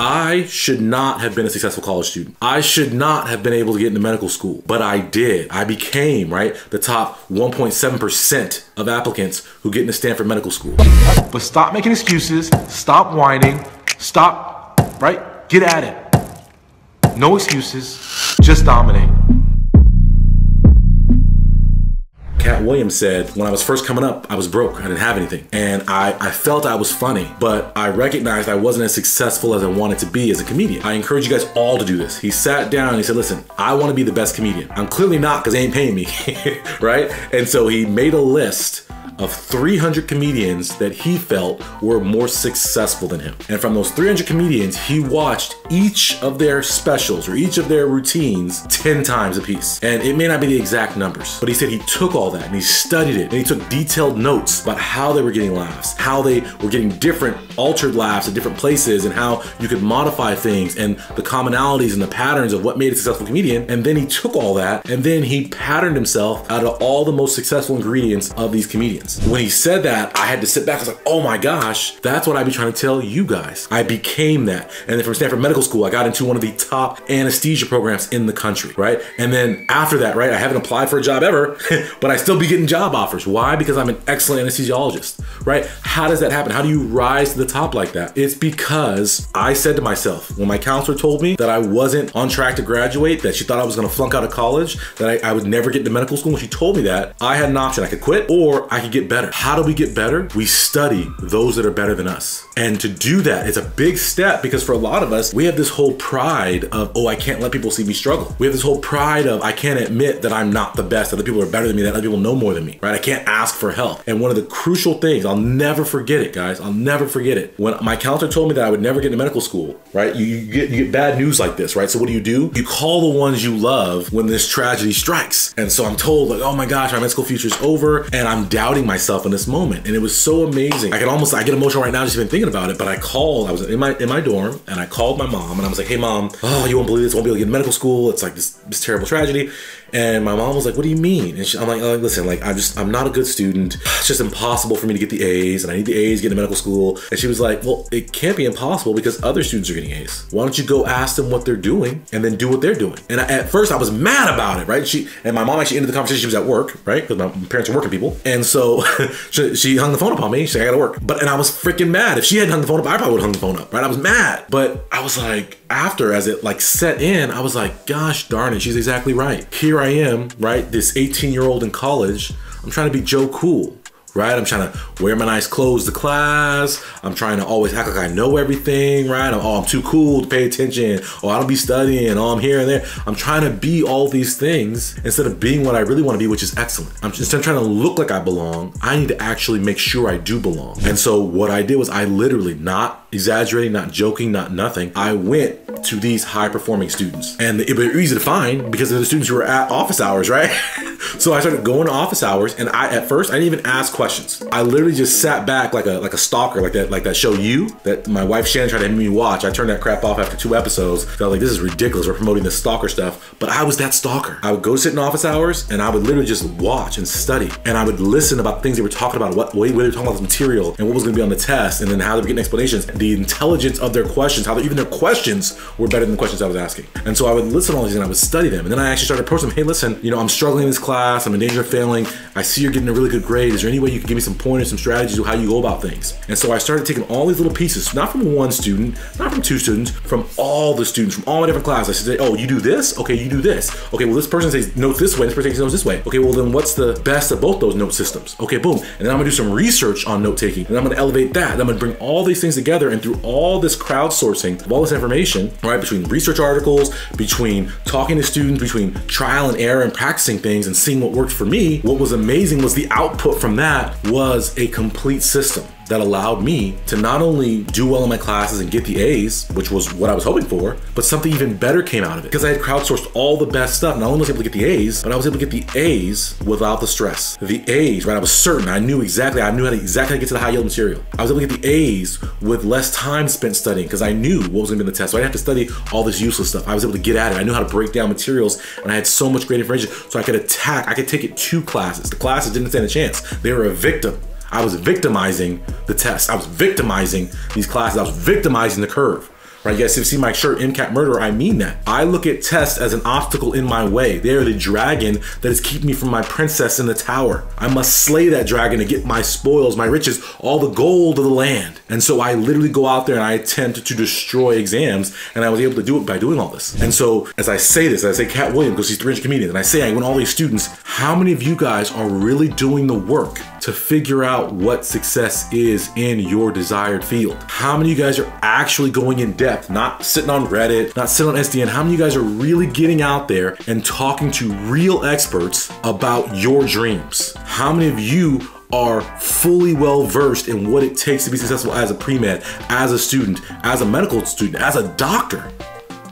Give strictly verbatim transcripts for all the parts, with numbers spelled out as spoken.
I should not have been a successful college student. I should not have been able to get into medical school, but I did. I became, right, the top one point seven percent of applicants who get into Stanford Medical School. But stop making excuses, stop whining, stop, right? Get at it. No excuses, just dominate. Katt Williams said, when I was first coming up, I was broke. I didn't have anything. And I, I felt I was funny, but I recognized I wasn't as successful as I wanted to be as a comedian. I encourage you guys all to do this. He sat down and he said, listen, I want to be the best comedian. I'm clearly not because they ain't paying me, right? And so he made a list of three hundred comedians that he felt were more successful than him. And from those three hundred comedians, he watched each of their specials or each of their routines ten times a piece. And it may not be the exact numbers, but he said he took all that and he studied it and he took detailed notes about how they were getting laughs, how they were getting different altered laughs at different places and how you could modify things and the commonalities and the patterns of what made a successful comedian. And then he took all that and then he patterned himself out of all the most successful ingredients of these comedians. When he said that, I had to sit back. I was like, oh my gosh, that's what I'd be trying to tell you guys. I became that. And then from Stanford Medical School, I got into one of the top anesthesia programs in the country, right? And then after that, right, I haven't applied for a job ever, but I still be getting job offers. Why? Because I'm an excellent anesthesiologist, right? How does that happen? How do you rise to the top like that? It's because I said to myself, when my counselor told me that I wasn't on track to graduate, that she thought I was gonna flunk out of college, that I, I would never get into medical school, when she told me that, I had an option. I could quit or I could get better. How do we get better? We study those that are better than us. And to do that, it's a big step because for a lot of us, we have this whole pride of, oh, I can't let people see me struggle. We have this whole pride of, I can't admit that I'm not the best, that other people are better than me, that other people know more than me, right? I can't ask for help. And one of the crucial things, I'll never forget it, guys. I'll never forget it. When my counselor told me that I would never get into medical school, right? You, you, get, you get bad news like this, right? So what do you do? You call the ones you love when this tragedy strikes. And so I'm told like, oh my gosh, my medical future's over. And I'm doubting myself in this moment. And it was so amazing. I can almost, I get emotional right now just even thinking about it, but I called, I was in my in my dorm and I called my mom and I was like, hey mom, oh, you won't believe this, won't be able to get into medical school. It's like this, this terrible tragedy. And my mom was like, what do you mean? And she, I'm like, oh, listen, like I'm just, I'm not a good student. It's just impossible for me to get the A's and I need the A's to get into medical school. And she was like, well, it can't be impossible because other students are getting A's. Why don't you go ask them what they're doing and then do what they're doing? And I, at first I was mad about it, right? She, and my mom actually ended the conversation, she was at work, right? Because my parents are working people. And so she hung the phone up on me. She said, I gotta work. But, and I was freaking mad. If she hadn't hung the phone up, I probably would've hung the phone up, right? I was mad. But I was like, after, as it like set in, I was like, gosh darn it, she's exactly right. Here I am, right? This eighteen year old in college, I'm trying to be Joe Cool, right? I'm trying to wear my nice clothes to class. I'm trying to always act like I know everything, right? I'm, oh, I'm too cool to pay attention. Oh, I don't be studying. Oh, I'm here and there. I'm trying to be all these things instead of being what I really want to be, which is excellent. I'm just, instead of trying to look like I belong, I need to actually make sure I do belong. And so what I did was I literally, not exaggerating, not joking, not nothing, I went to these high performing students. And it was easy to find because of the students who were at office hours, right? So I started going to office hours and I, at first, I didn't even ask questions. Questions. I literally just sat back like a like a stalker, like that like that show You, that my wife Shannon tried to have me watch. I turned that crap off after two episodes. Felt like this is ridiculous. We're promoting this stalker stuff, but I was that stalker. I would go sit in office hours and I would literally just watch and study, and I would listen about things they were talking about, what way they were talking about the material and what was going to be on the test, and then how they were getting explanations, the intelligence of their questions, how they, even their questions were better than the questions I was asking. And so I would listen to all these and I would study them, and then I actually started approaching them. Hey, listen, you know, I'm struggling in this class. I'm in danger of failing. I see you're getting a really good grade. Is there any way you can give me some pointers, some strategies of how you go about things? And so I started taking all these little pieces, not from one student, not from two students, from all the students, from all my different classes. I said, oh, you do this? Okay, you do this. Okay, well, this person says notes this way, this person says notes this way. Okay, well, then what's the best of both those note systems? Okay, boom. And then I'm gonna do some research on note taking, and I'm gonna elevate that. And I'm gonna bring all these things together, and through all this crowdsourcing of all this information, right, between research articles, between talking to students, between trial and error and practicing things and seeing what worked for me, what was amazing was the output from that was a complete system that allowed me to not only do well in my classes and get the A's, which was what I was hoping for, but something even better came out of it because I had crowdsourced all the best stuff. Not only was I able to get the A's, but I was able to get the A's without the stress. The A's, right? I was certain. I knew exactly. I knew how to exactly get to the high yield material. I was able to get the A's with less time spent studying because I knew what was going to be in the test. So I didn't have to study all this useless stuff. I was able to get at it. I knew how to break down materials, and I had so much great information. So I could attack. I could take it to classes. The classes didn't stand a chance. They were a victim. I was victimizing the test. I was victimizing these classes. I was victimizing the curve. right? You guys have seen my shirt, MCAT Murder, I mean that. I look at tests as an obstacle in my way. They are the dragon that is keeping me from my princess in the tower. I must slay that dragon to get my spoils, my riches, all the gold of the land. And so I literally go out there and I attempt to destroy exams, and I was able to do it by doing all this. And so as I say this, I say Katt Williams, because he's three hundred comedians, and I say I want all these students, how many of you guys are really doing the work to figure out what success is in your desired field? How many of you guys are actually going in depth, not sitting on Reddit, not sitting on S D N? How many of you guys are really getting out there and talking to real experts about your dreams? How many of you are fully well-versed in what it takes to be successful as a pre-med, as a student, as a medical student, as a doctor?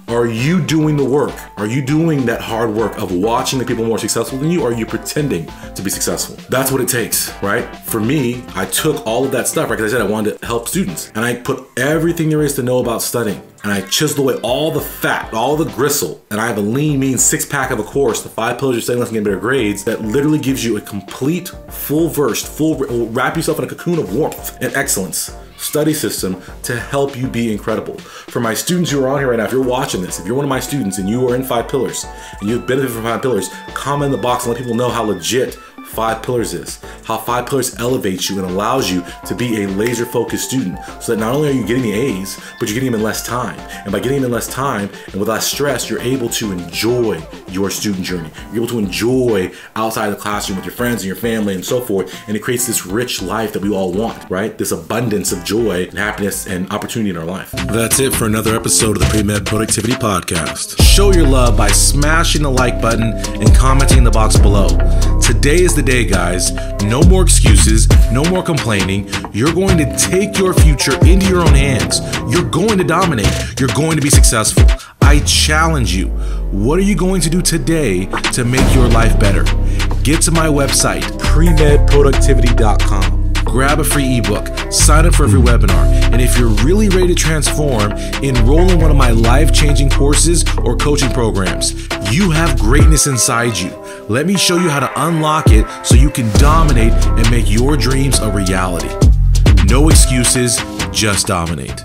Are you doing the work? Are you doing that hard work of watching the people more successful than you? Or are you pretending to be successful? That's what it takes, right? For me, I took all of that stuff, right? Because I said I wanted to help students. And I put everything there is to know about studying. And I chiseled away all the fat, all the gristle. And I have a lean, mean six pack of a course, The Five Pillars of Studying Less and Getting Better Grades, that literally gives you a complete, full-versed, full, wrap yourself in a cocoon of warmth and excellence study system to help you be incredible. For my students who are on here right now, if you're watching this, if you're one of my students and you are in Five Pillars and you've benefited from Five Pillars, comment in the box and let people know how legit Five Pillars is, how Five Pillars elevates you and allows you to be a laser focused student, so that not only are you getting the A's, but you're getting them in less time. And by getting them in less time and with less stress, you're able to enjoy your student journey. You're able to enjoy outside the classroom with your friends and your family and so forth. And it creates this rich life that we all want, right? This abundance of joy and happiness and opportunity in our life. That's it for another episode of the Pre-Med Productivity Podcast. Show your love by smashing the like button and commenting in the box below. Today is the day, guys. No more excuses, no more complaining. You're going to take your future into your own hands. You're going to dominate. You're going to be successful. I challenge you. What are you going to do today to make your life better? Get to my website, premed productivity dot com. Grab a free ebook, sign up for every webinar, and if you're really ready to transform, enroll in one of my life-changing courses or coaching programs. You have greatness inside you. Let me show you how to unlock it so you can dominate and make your dreams a reality. No excuses, just dominate.